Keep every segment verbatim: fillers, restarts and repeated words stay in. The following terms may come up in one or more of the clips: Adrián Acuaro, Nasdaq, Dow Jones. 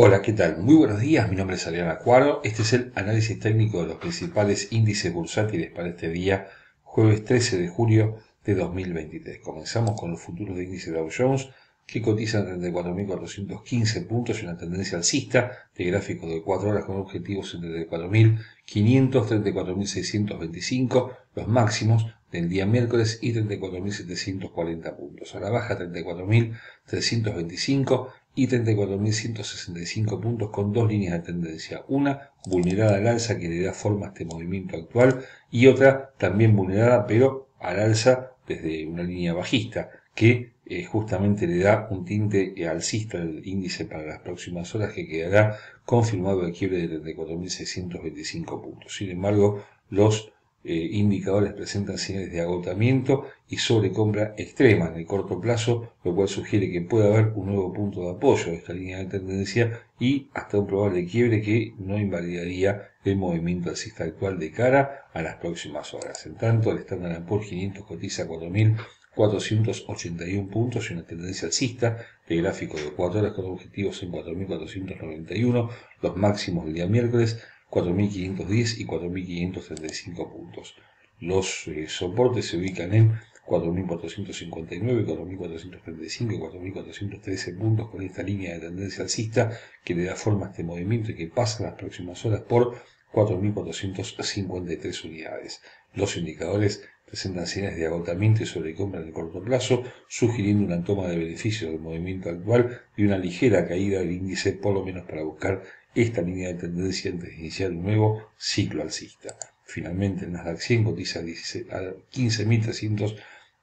Hola, ¿qué tal? Muy buenos días, mi nombre es Adrián Acuaro. Este es el análisis técnico de los principales índices bursátiles para este día, jueves trece de julio de dos mil veintitrés. Comenzamos con los futuros de índice Dow Jones, que cotizan treinta y cuatro mil cuatrocientos quince puntos en la tendencia alcista de gráfico de cuatro horas con objetivos entre treinta y cuatro mil quinientos y treinta y cuatro mil seiscientos veinticinco, los máximos del día miércoles, y treinta y cuatro mil setecientos cuarenta puntos. A la baja treinta y cuatro mil trescientos veinticinco y treinta y cuatro mil ciento sesenta y cinco puntos con dos líneas de tendencia. Una vulnerada al alza que le da forma a este movimiento actual y otra también vulnerada pero al alza desde una línea bajista que eh, justamente le da un tinte alcista al índice para las próximas horas, que quedará confirmado el quiebre de treinta y cuatro mil seiscientos veinticinco puntos. Sin embargo, los Eh, indicadores presentan señales de agotamiento y sobrecompra extrema en el corto plazo, lo cual sugiere que puede haber un nuevo punto de apoyo de esta línea de tendencia y hasta un probable quiebre que no invalidaría el movimiento alcista actual de cara a las próximas horas. En tanto, el Standard and Poor's quinientos cotiza cuatro mil cuatrocientos ochenta y uno puntos y una tendencia alcista de gráfico de cuatro horas con objetivos en cuatro mil cuatrocientos noventa y uno, los máximos del día miércoles, cuatro mil quinientos diez y cuatro mil quinientos treinta y cinco puntos. Los eh, soportes se ubican en cuatro mil cuatrocientos cincuenta y nueve, cuatro mil cuatrocientos treinta y cinco y cuatro mil cuatrocientos trece puntos, con esta línea de tendencia alcista que le da forma a este movimiento y que pasa las próximas horas por cuatro mil cuatrocientos cincuenta y tres unidades. Los indicadores presentan señales de agotamiento y sobrecompra en el corto plazo, sugiriendo una toma de beneficio del movimiento actual y una ligera caída del índice, por lo menos para buscar esta línea de tendencia antes de iniciar un nuevo ciclo alcista. Finalmente, el Nasdaq cien cotiza a quince mil trescientos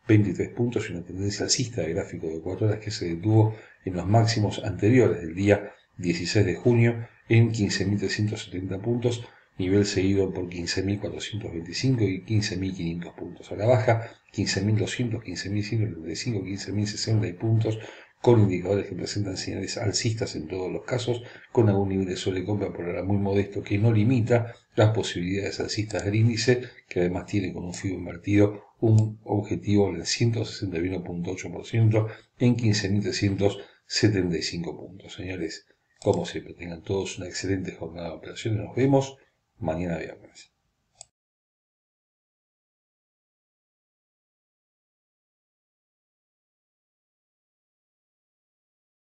veintitrés puntos y una tendencia alcista de gráfico de cuatro horas que se detuvo en los máximos anteriores del día dieciséis de junio en quince mil trescientos setenta puntos, nivel seguido por quince mil cuatrocientos veinticinco y quince mil quinientos puntos. A la baja, quince mil doscientos, quince mil ciento treinta y cinco, quince mil sesenta puntos, con indicadores que presentan señales alcistas en todos los casos, con algún nivel de sobrecompra por ahora muy modesto que no limita las posibilidades alcistas del índice, que además tiene con un fibo invertido un objetivo del ciento sesenta y uno punto ocho por ciento en quince mil trescientos setenta y cinco puntos. Señores, como siempre, tengan todos una excelente jornada de operaciones. Nos vemos mañana viernes.